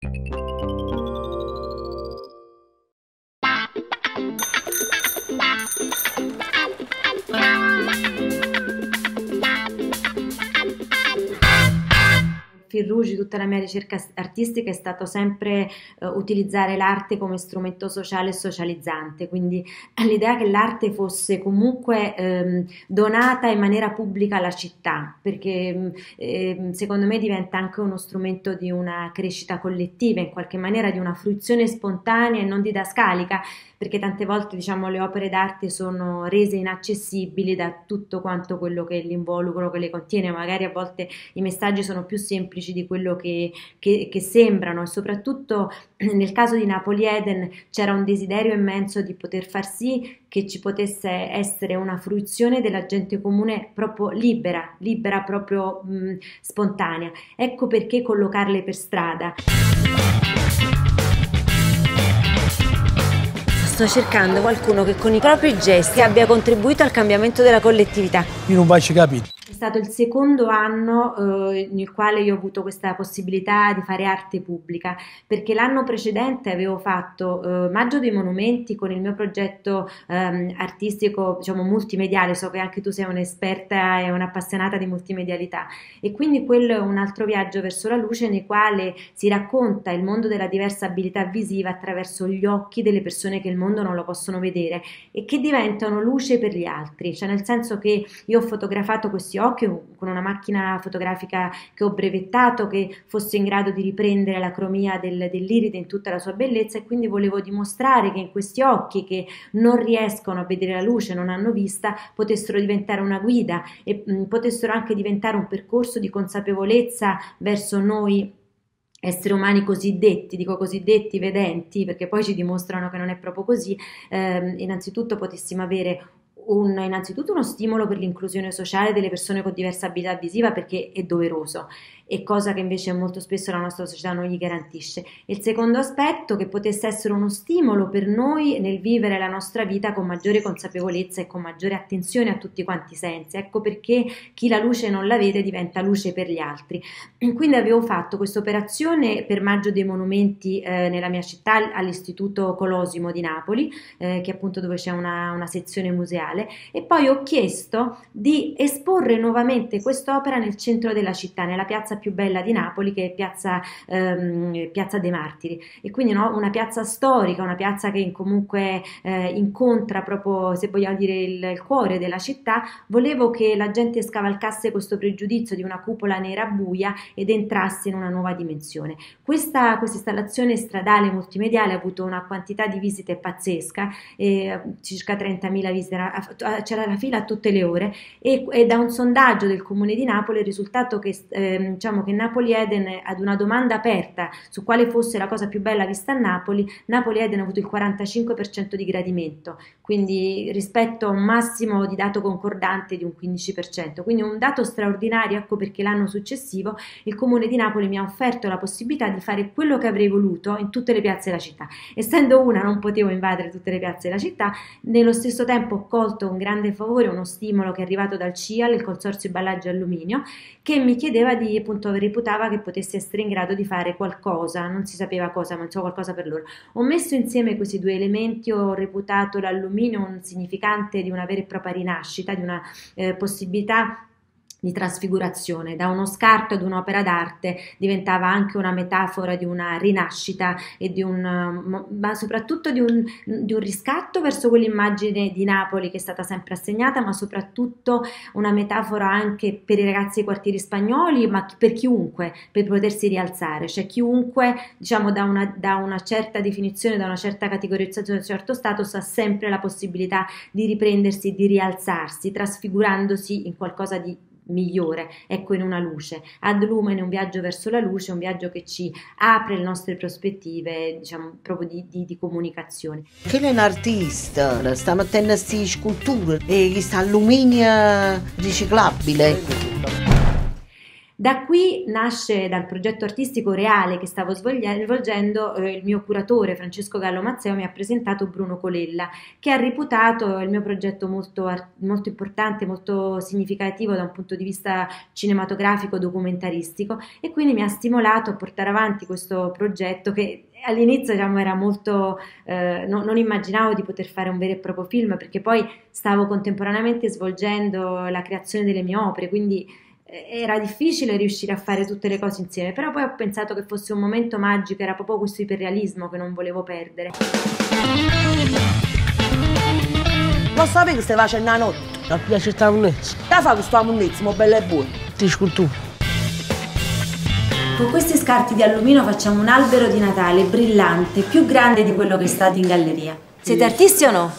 Il fil rouge di tutta la mia ricerca artistica è stato sempre utilizzare l'arte come strumento sociale e socializzante, quindi l'idea che l'arte fosse comunque donata in maniera pubblica alla città, perché secondo me diventa anche uno strumento di una crescita collettiva, in qualche maniera di una fruizione spontanea e non didascalica, perché tante volte, diciamo, le opere d'arte sono rese inaccessibili da tutto quanto quello che è l'involucro che le contiene, magari a volte i messaggi sono più semplici di quello che sembrano, e soprattutto nel caso di Napoli Eden c'era un desiderio immenso di poter far sì che ci potesse essere una fruizione della gente comune proprio libera proprio spontanea. Ecco perché collocarle per strada. Sto cercando qualcuno che con i propri gesti abbia contribuito al cambiamento della collettività. Io non faccio capire. È stato il secondo anno nel quale io ho avuto questa possibilità di fare arte pubblica, perché l'anno precedente avevo fatto Maggio dei Monumenti con il mio progetto artistico, diciamo, multimediale. So che anche tu sei un'esperta e un'appassionata di multimedialità, e quindi quello è un altro viaggio verso la luce nel quale si racconta il mondo della diversa abilità visiva attraverso gli occhi delle persone che il mondo non lo possono vedere e che diventano luce per gli altri, cioè nel senso che io ho fotografato questi occhi con una macchina fotografica che ho brevettato, che fosse in grado di riprendere la cromia dell'iride in tutta la sua bellezza, e quindi volevo dimostrare che in questi occhi che non riescono a vedere la luce, non hanno vista, potessero diventare una guida e potessero anche diventare un percorso di consapevolezza verso noi esseri umani cosiddetti, dico cosiddetti vedenti, perché poi ci dimostrano che non è proprio così. Innanzitutto potessimo avere innanzitutto uno stimolo per l'inclusione sociale delle persone con diversa abilità visiva, perché è doveroso, e cosa che invece molto spesso la nostra società non gli garantisce. Il secondo aspetto, che potesse essere uno stimolo per noi nel vivere la nostra vita con maggiore consapevolezza e con maggiore attenzione a tutti quanti i sensi. Ecco perché chi la luce non la vede diventa luce per gli altri. Quindi avevo fatto questa operazione per Maggio dei Monumenti nella mia città, all'Istituto Colosimo di Napoli, che è appunto dove c'è una sezione museale, e poi ho chiesto di esporre nuovamente quest'opera nel centro della città, nella piazza più bella di Napoli, che è Piazza dei Martiri, e quindi, no, una piazza storica, una piazza che comunque incontra proprio, se vogliamo dire, il cuore della città. Volevo che la gente scavalcasse questo pregiudizio di una cupola nera buia ed entrasse in una nuova dimensione. Questa installazione stradale multimediale ha avuto una quantità di visite pazzesca, circa 30.000 visite, c'era la fila a tutte le ore, e da un sondaggio del Comune di Napoli è risultato che, diciamo che Napoli Eden, ad una domanda aperta su quale fosse la cosa più bella vista a Napoli, Napoli Eden ha avuto il 45% di gradimento, quindi rispetto a un massimo di dato concordante di un 15%, quindi un dato straordinario. Ecco perché l'anno successivo il Comune di Napoli mi ha offerto la possibilità di fare quello che avrei voluto in tutte le piazze della città. Essendo una, non potevo invadere tutte le piazze della città, nello stesso tempo ho con grande favore uno stimolo che è arrivato dal CIA, il Consorzio Imballaggio Alluminio, che mi chiedeva di, appunto, reputava che potesse essere in grado di fare qualcosa, non si sapeva cosa, ma insomma qualcosa per loro. Ho messo insieme questi due elementi, ho reputato l'alluminio un significante di una vera e propria rinascita, di una possibilità di trasfigurazione. Da uno scarto ad un'opera d'arte diventava anche una metafora di una rinascita e ma soprattutto di un riscatto verso quell'immagine di Napoli che è stata sempre assegnata, ma soprattutto una metafora anche per i ragazzi dei quartieri spagnoli, ma per chiunque, per potersi rialzare, cioè chiunque, diciamo, da una certa definizione, da una certa categorizzazione, da un certo status, ha sempre la possibilità di riprendersi, di rialzarsi, trasfigurandosi in qualcosa di migliore, ecco, in una luce. Ad Lumen è un viaggio verso la luce, un viaggio che ci apre le nostre prospettive, diciamo, proprio di comunicazione. Che è un artista, stamattina si scultura e questa alluminio riciclabile. Da qui nasce, dal progetto artistico reale che stavo svolgendo, il mio curatore Francesco Gallo Mazzeo mi ha presentato Bruno Colella, che ha reputato il mio progetto molto importante, molto significativo da un punto di vista cinematografico, documentaristico, e quindi mi ha stimolato a portare avanti questo progetto che all'inizio, diciamo, era molto, non immaginavo di poter fare un vero e proprio film, perché poi stavo contemporaneamente svolgendo la creazione delle mie opere, quindi era difficile riuscire a fare tutte le cose insieme, però poi ho pensato che fosse un momento magico, era proprio questo iperrealismo che non volevo perdere. Lo sapete che stai facendo la notte? La piace questa munnezza. Cosa fa questa munnezza, ma bella e buona? Ti scultura. Con questi scarti di alluminio facciamo un albero di Natale brillante, più grande di quello che è stato in galleria. Siete artisti o no?